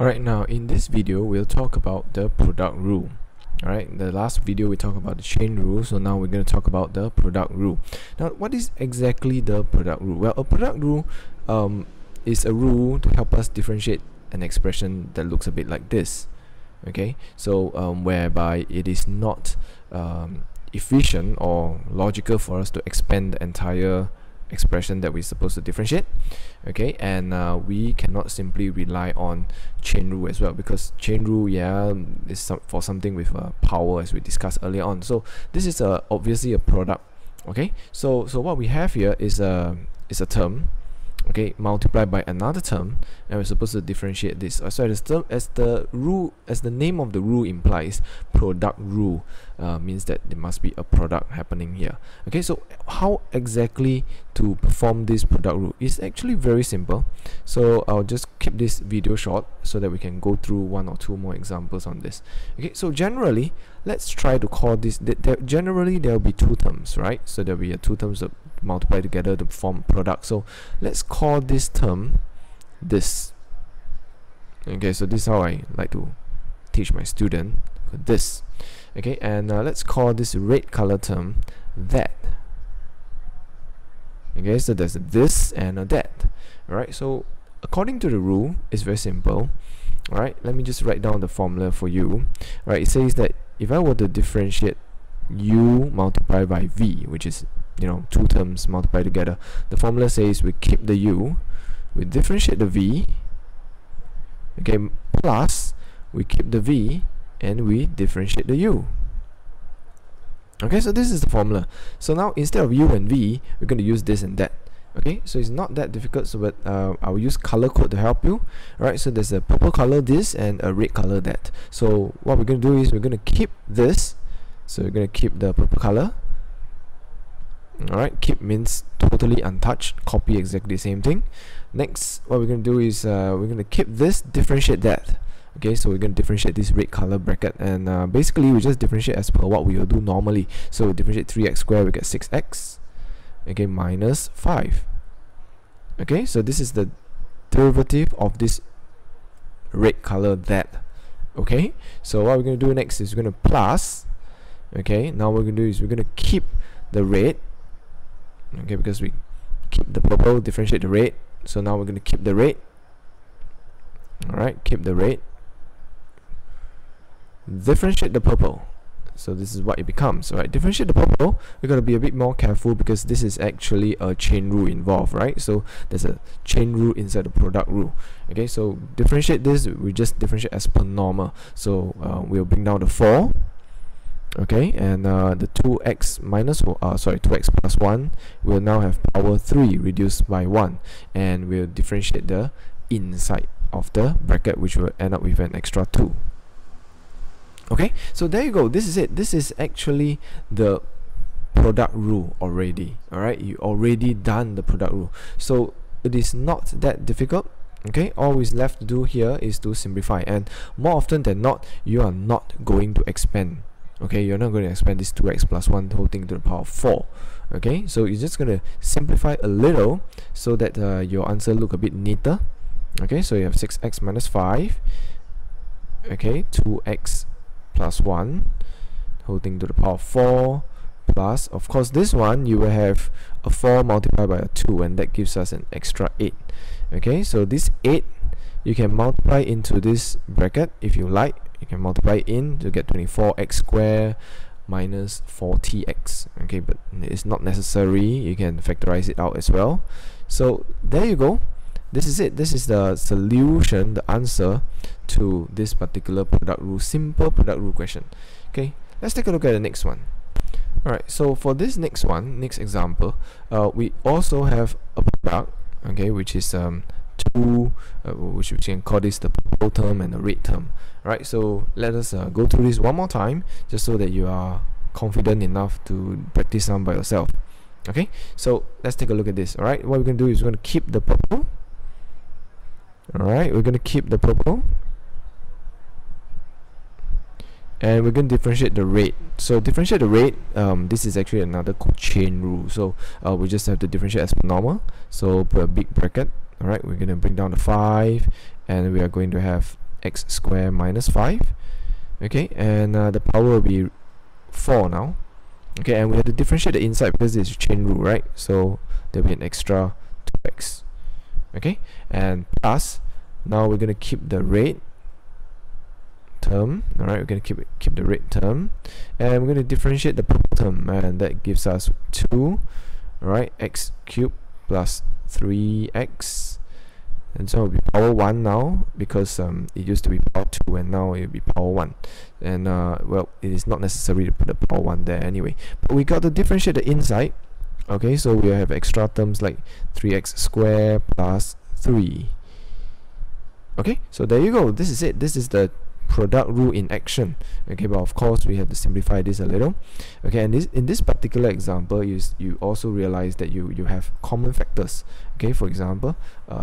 Alright, now in this video we'll talk about the product rule. Alright, the last video we talked about the chain rule, so now we're going to talk about the product rule. Now, what is exactly the product rule? Well, a product rule is a rule to help us differentiate an expression that looks a bit like this. Okay, so whereby it is not efficient or logical for us to expand the entire expression that we're supposed to differentiate. Okay, and we cannot simply rely on chain rule as well, because chain rule, yeah, is for something with power, as we discussed earlier on. So this is obviously a product. Okay, so what we have here is a term, okay, multiplied by another term, and we're supposed to differentiate this. So as the name of the rule implies, product rule means that there must be a product happening here. Okay, so how exactly to perform this product rule is actually very simple. So I'll just keep this video short so that we can go through one or two more examples on this. Okay, so generally, let's try to call this. Generally, there will be two terms, right? So there will be two terms that multiply together to form product. So let's call this term this. Okay, so this is how I like to teach my student this. Okay, and let's call this red color term that. Okay, so there's a this and a that. Alright, so according to the rule, it's very simple. Alright, let me just write down the formula for you. Alright, it says that if I were to differentiate u multiplied by v, which is, you know, two terms multiplied together, the formula says we keep the u, we differentiate the v, okay, plus we keep the v and we differentiate the u. Okay, so this is the formula. So now instead of u and v, we're going to use this and that. Okay, so it's not that difficult, so but I'll use color code to help you. Alright, so there's a purple color this and a red color that. So what we're going to do is we're going to keep this, so we're going to keep the purple color. Alright, keep means totally untouched, copy exactly the same thing. Next, what we're going to do is we're going to keep this, differentiate that. Okay, so we're going to differentiate this red color bracket, and basically we just differentiate as per what we will do normally. So we differentiate 3x squared, we get 6x, okay, minus 5. Okay, so this is the derivative of this red color that. Okay, so what we're going to do next is we're going to plus. Okay, now what we're going to do is we're going to keep the red, okay, because we keep the purple, differentiate the red, so now we're going to keep the red. Alright, keep the red, differentiate the purple, so this is what it becomes. Alright, differentiate the purple, we're going to be a bit more careful because this is actually a chain rule involved, right? So there's a chain rule inside the product rule. Okay, so differentiate this, we just differentiate as per normal, so we'll bring down the 4. Okay, and the 2x minus, 2x plus 1 will now have power 3 reduced by 1, and we'll differentiate the inside of the bracket, which will end up with an extra 2. Okay, so there you go, this is it. This is actually the product rule already. Alright, you already done the product rule, so it is not that difficult. Okay, all is left to do here is to simplify, and more often than not, you are not going to expand. Okay, you're not going to expand this 2x plus 1 whole thing to the power of 4. Okay, so you're just going to simplify a little so that your answer look a bit neater. Okay, so you have 6x minus 5, okay, 2x plus 1 whole thing to the power of 4, plus, of course, this one you will have a 4 multiplied by a 2, and that gives us an extra 8. Okay, so this 8 you can multiply into this bracket if you like. You can multiply in to get 24x squared minus 40x. Okay, but it's not necessary, you can factorize it out as well. So there you go, this is it. This is the solution, the answer to this particular product rule, simple product rule question. Okay, let's take a look at the next one. Alright, so for this next one, next example, we also have a product, okay, which is which we can call this the purple term and the red term. Right, so let us go through this one more time just so that you are confident enough to practice some by yourself. Okay, so let's take a look at this. Alright, what we're going to do is we're going to keep the purple. Alright, we're going to keep the purple, and we're going to differentiate the red. So differentiate the red, this is actually another chain rule, so we just have to differentiate as normal. So put a big bracket. Alright, we're going to bring down the 5, and we are going to have x squared minus 5. Okay, and the power will be 4 now. Okay, and we have to differentiate the inside because it's a chain rule, right? So there'll be an extra 2x. Okay, and plus, now we're going to keep the rate term. All right, we're going to keep the rate term, and we're going to differentiate the purple term, and that gives us 2. All right, x cubed plus 3x, and so it'll be power 1 now, because it used to be power 2 and now it'll be power 1, and well, it is not necessary to put the power 1 there anyway, but we got to differentiate the inside. Okay, so we have extra terms like 3x squared plus 3. Okay, so there you go, this is it, this is the product rule in action. Okay, but of course we have to simplify this a little. Okay, and in this particular example, you also realize that you have common factors. Okay, for example,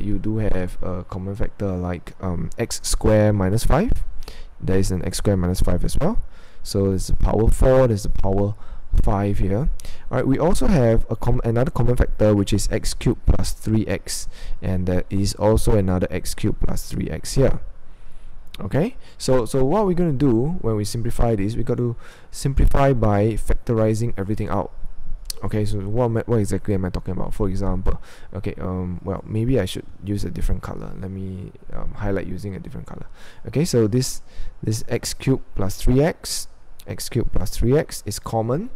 you do have a common factor like x squared minus 5. There is an x squared minus 5 as well, so there's a power 4, there's a power 5 here. All right, we also have a another common factor, which is x cubed plus 3x, and there is also another x cubed plus 3x here. Okay, so what we're going to do when we simplify this, we got to simplify by factorizing everything out. Okay, so what exactly am I talking about? For example, okay, well, maybe I should use a different color. Let me highlight using a different color. Okay, so this x cubed plus 3x, x cubed plus 3x is common.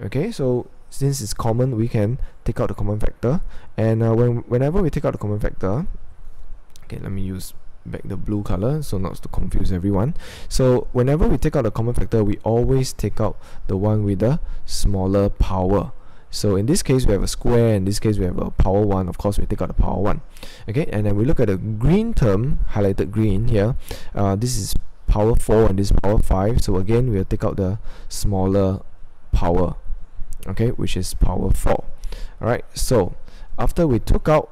Okay, so since it's common, we can take out the common factor, and whenever we take out the common factor, okay, let me use back the blue color so not to confuse everyone. So whenever we take out the common factor, we always take out the one with the smaller power. So in this case we have a square, in this case we have a power 1, of course we take out the power 1. Okay, and then we look at the green term, highlighted green here. This is power 4 and this is power 5, so again we'll take out the smaller power, okay, which is power 4. Alright, so after we took out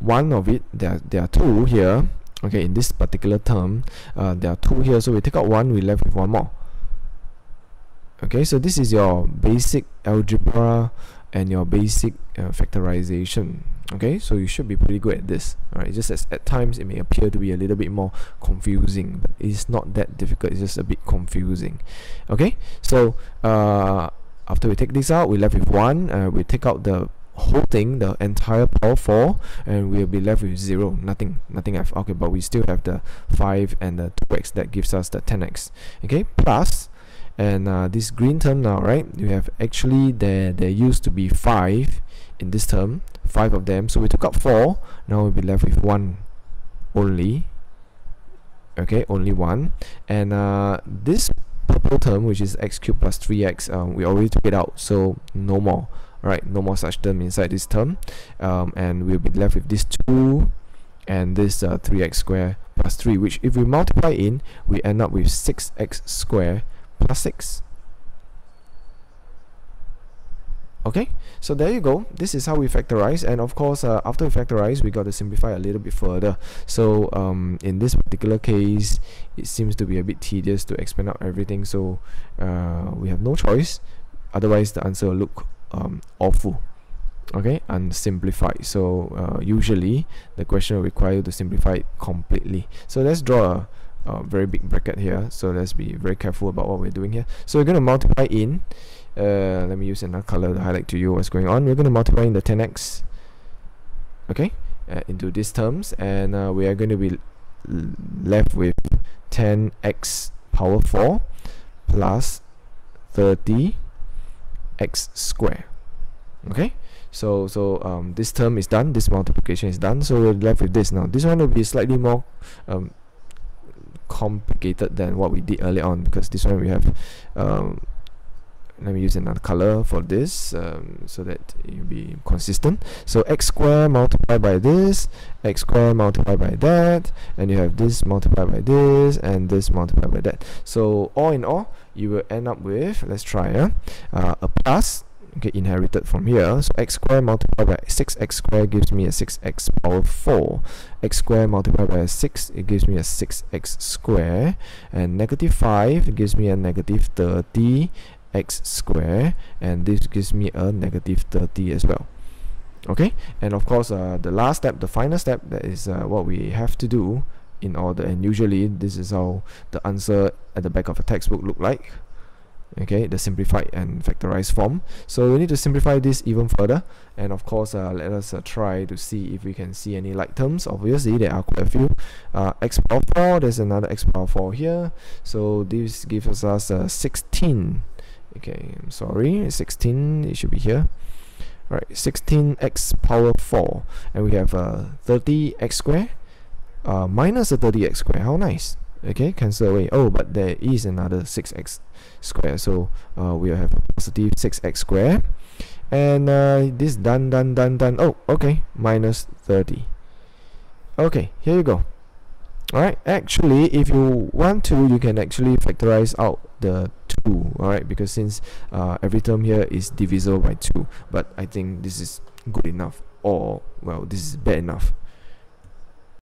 one of it, there are two here. Okay, in this particular term, there are two here, so we take out one, we left with one more. Okay, so this is your basic algebra and your basic factorization. Okay, so you should be pretty good at this. All right, just as at times it may appear to be a little bit more confusing, but it's not that difficult, it's just a bit confusing. Okay, so after we take this out, we left with one. We take out the whole thing, the entire power 4, and we'll be left with 0, nothing. Okay, but we still have the 5 and the 2x, that gives us the 10x. Okay, plus, and this green term now, right, you have actually there used to be 5 in this term, 5 of them, so we took out 4, now we'll be left with 1 only. Okay, only 1, and this purple term, which is x cubed plus 3x, we already took it out, so no more. Alright, no more such term inside this term, and we'll be left with this 2 and this 3x squared plus 3, which if we multiply in, we end up with 6x squared plus 6. Okay, so there you go, this is how we factorize, and of course after we factorize, we got to simplify a little bit further. So in this particular case, it seems to be a bit tedious to expand out everything, so we have no choice, otherwise the answer will look awful, okay, unsimplified. So usually the question will require you to simplify it completely. So let's draw a very big bracket here, so let's be very careful about what we're doing here. So we're going to multiply in, let me use another color to highlight to you what's going on. We're going to multiply in the 10x, okay, into these terms, and we are going to be left with 10x power 4 plus 30x squared. Okay, so this term is done, this multiplication is done, so we're left with this now. This one will be slightly more complicated than what we did earlier on, because this one we have let me use another color for this, so that you'll be consistent. So x squared multiplied by this, x squared multiplied by that, and you have this multiplied by this, and this multiplied by that. So all in all, you will end up with, let's try a plus, okay, inherited from here. So x squared multiplied by 6x squared gives me a 6x power 4. X squared multiplied by 6, it gives me a 6x squared, and negative 5, it gives me a negative 30 x squared, and this gives me a negative 30 as well. Okay, and of course the last step, the final step, that is what we have to do in order, and usually this is how the answer at the back of a textbook look like. Okay, the simplified and factorized form. So we need to simplify this even further, and of course let us try to see if we can see any like terms. Obviously there are quite a few. X power 4, there's another X power 4 here, so this gives us 16. Okay, I'm sorry, 16, it should be here. Right, 16x power 4, and we have 30x squared minus a 30x squared. How nice. Okay, cancel away. Oh, but there is another 6x squared, so we'll have a positive 6x squared, and this done. Oh, okay, minus 30. Okay, here you go. Alright, actually if you want to, you can actually factorize out the 2, alright, because since every term here is divisible by 2, but I think this is good enough, or well, this is bad enough.